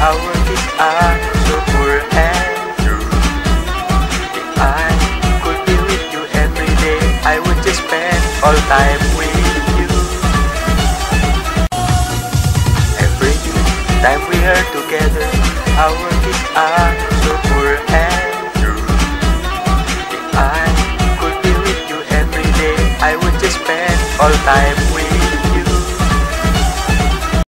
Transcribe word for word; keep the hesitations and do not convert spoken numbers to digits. Our feet are so poor and true. If I could be with you every day, I would just spend all time with you. Every time we are together, our feet are so poor and true. If I could be with you every day, I would just spend all time with you.